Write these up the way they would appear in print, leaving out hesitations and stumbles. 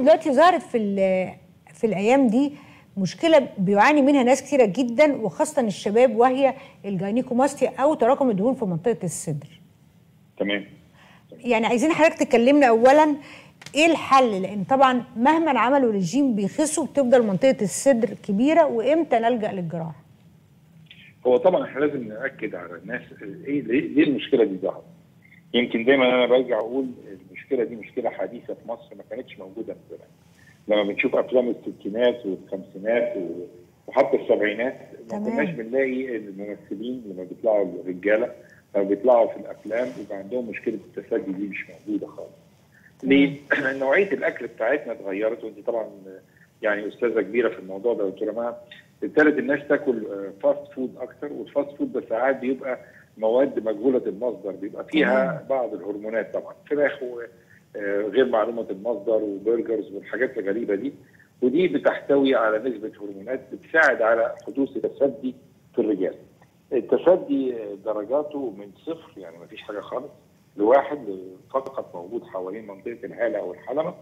دلوقتي ظهرت في الايام دي مشكله بيعاني منها ناس كثيره جدا وخاصه الشباب، وهي الجاينيكوماستيا او تراكم الدهون في منطقه الصدر. تمام. يعني عايزين حضرتك تكلمنا اولا ايه الحل، لان طبعا مهما عملوا ريجيم بيخسوا بتفضل منطقه الصدر كبيره، وامتى نلجا للجراحه؟ هو طبعا احنا لازم ناكد على الناس ايه ليه المشكله دي ظهرت. يمكن دايما انا برجع اقول المشكله دي مشكله حديثه في مصر، ما كانتش موجوده من زمان. لما بنشوف افلام الستينات والخمسينات وحتى السبعينات ما كناش بنلاقي الممثلين لما بيطلعوا الرجاله لما بيطلعوا في الافلام بيبقى عندهم مشكله التسدي دي مش موجوده خالص. ليه؟ نوعيه الاكل بتاعتنا اتغيرت، وانت طبعا يعني استاذه كبيره في الموضوع ده. دكتوره مها ابتدت الناس تاكل فاست فود اكتر، والفاست فود ده ساعات بيبقى مواد مجهوله المصدر، بيبقى فيها بعض الهرمونات طبعا، فراخ غير معلومه المصدر وبرجرز والحاجات الغريبه دي، ودي بتحتوي على نسبه هرمونات بتساعد على حدوث التسدي في الرجال. التسدي درجاته من صفر يعني ما فيش حاجه خالص لواحد فقط موجود حوالين منطقه الهاله او الحلمه،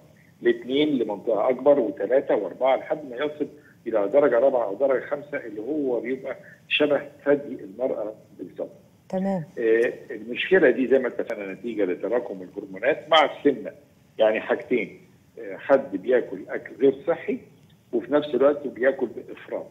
لاثنين لمنطقه اكبر، وثلاثه واربعه لحد ما يصل الى درجه رابعه او درجه خمسه اللي هو بيبقى شبه ثدي المراه بالظبط. تمام. المشكله دي زي ما اتفقنا نتيجه لتراكم الهرمونات مع السمنه، يعني حاجتين، حد بياكل اكل غير صحي وفي نفس الوقت بياكل بافراط.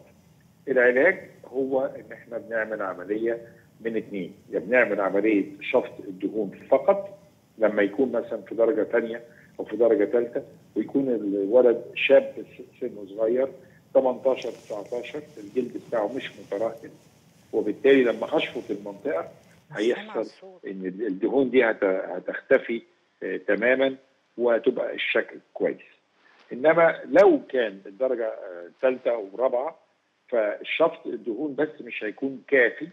العلاج هو ان احنا بنعمل عمليه من اثنين، يا بنعمل عمليه شفط الدهون فقط لما يكون مثلا في درجه ثانيه او في درجه ثالثه ويكون الولد شاب سنه صغير 18 19 الجلد بتاعه مش متراكم، وبالتالي لما هشفط المنطقه هيحصل ان الدهون دي هتختفي تماما وهتبقى الشكل كويس. انما لو كان الدرجه ثالثه او رابعه فشفط الدهون بس مش هيكون كافي،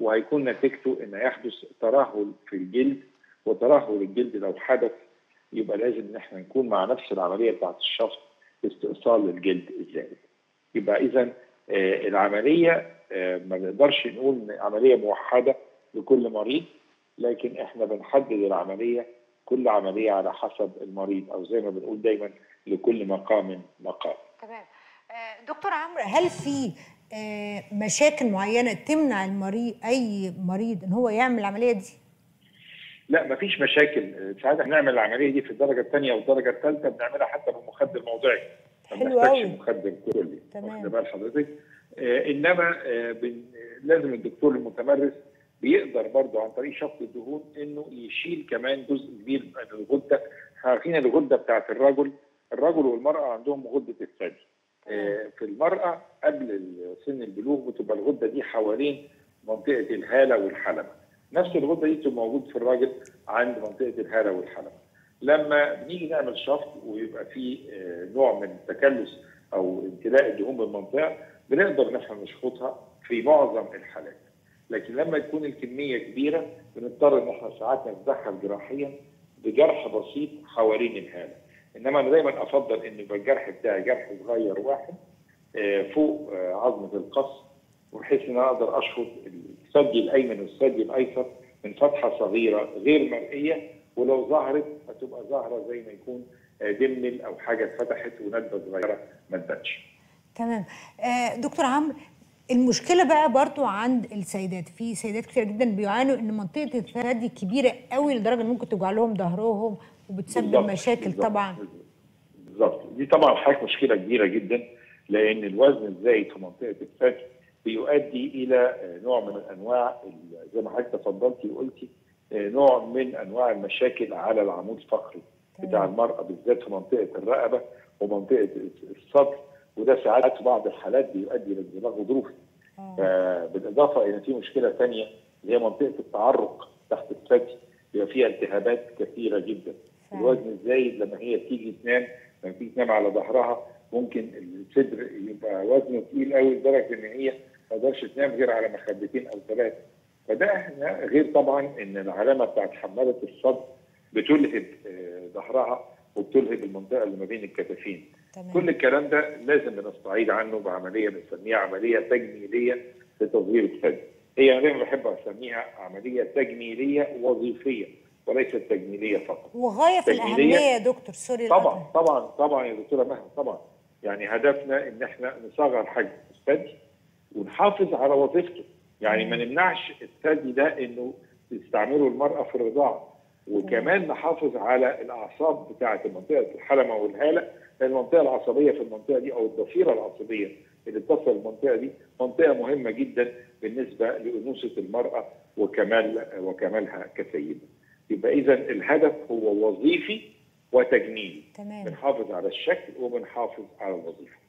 وهيكون نتيجته ان هيحدث ترهل في الجلد، وترهل الجلد لو حدث يبقى لازم ان احنا نكون مع نفس العمليه بتاعت الشفط استئصال الجلد الزائد. يبقى اذا العمليه ما نقدرش نقول عمليه موحده لكل مريض، لكن احنا بنحدد العمليه كل عمليه على حسب المريض، او زي ما بنقول دايما لكل مقام مقام. تمام. دكتور عمرو، هل في مشاكل معينه تمنع المريض اي مريض ان هو يعمل العمليه دي؟ لا مفيش مشاكل، ساعات بنعمل العمليه دي في الدرجه الثانيه والدرجه الثالثه، بنعملها حتى بالمخدر الموضعي. حلو قوي. ما بنحتاجش مخدر كلي. تمام. بال حضرتك. انما لازم الدكتور المتمرس بيقدر برضه عن طريق شفط الدهون انه يشيل كمان جزء كبير من الغده. عارفين الغده بتاعت الرجل والمراه عندهم غده الثدي. في المراه قبل سن البلوغ بتبقى الغده دي حوالين منطقه الهاله والحلمه. نفس الغده دي بتبقى موجود في الراجل عند منطقه الهاله والحلمه. لما بنيجي نعمل شفط ويبقى في نوع من التكلس او امتلاء الدهون بالمنطقه بنقدر نحن نشفطها في معظم الحالات، لكن لما تكون الكميه كبيره بنضطر ان احنا ساعات نجرحها جراحيا بجرح بسيط حوالين الهاله. انما انا دايما افضل ان يبقى الجرح بتاعي جرح صغير واحد فوق عظمه القص، وبحيث ان انا اقدر اشفط الثدي الايمن والثدي الايسر من فتحه صغيره غير مرئيه، ولو ظهرت هتبقى ظاهره زي ما يكون دمل او حاجه اتفتحت وندبه صغيره ما تبانش. تمام. دكتور عمرو، المشكله بقى برضو عند السيدات، في سيدات كتير جدا بيعانوا ان منطقه الثدي كبيره قوي لدرجه ممكن توجع لهم ظهرهم وبتسبب مشاكل. بالزبط. طبعا. بالظبط، دي طبعا حاجه مشكله كبيره جدا، لان الوزن الزايد في منطقه الثدي بيؤدي الى نوع من انواع زي ما حضرتك تفضلتي وقلتي نوع من انواع المشاكل على العمود الفقري بتاع المراه بالذات في منطقه الرقبه ومنطقه الصدر، وده ساعات في بعض الحالات بيؤدي لانزلاق غضروفي. بالاضافه الى في مشكله ثانيه اللي هي منطقه التعرق تحت الثدي بيبقى فيها التهابات كثيره جدا. الوزن الزايد لما هي لما تيجي تنام على ظهرها ممكن الصدر يبقى وزنه ثقيل قوي لدرجه ان هي ما تقدرش تنام غير على مخدتين او ثلاثه. فده غير طبعا ان العلامه بتاعت حماله الصدر بتلهب ظهرها وبتلهب المنطقه اللي ما بين الكتفين. تمام. كل الكلام ده لازم بنستعيد عنه بعمليه بنسميها عمليه تجميليه لتصغير الثدي. هي انا دايما بحب اسميها عمليه تجميليه وظيفيه، وليست تجميليه فقط. وغايه في الاهميه يا دكتور، سوري طبعا طبعا طبعا يا دكتوره مهنة طبعا. يعني هدفنا ان احنا نصغر حجم الثدي ونحافظ على وظيفته، يعني ما نمنعش الثدي ده انه تستعمله المراه في الرضاعه، وكمان نحافظ على الاعصاب بتاعه منطقه الحلمه والهاله، المنطقه العصبيه في المنطقه دي او الضفيره العصبيه اللي بتصل المنطقه دي منطقه مهمه جدا بالنسبه لانوثه المراه وكمالها كسيده. يبقى اذا الهدف هو وظيفي وتجميلي. تمام. بنحافظ على الشكل وبنحافظ على الوظيفه.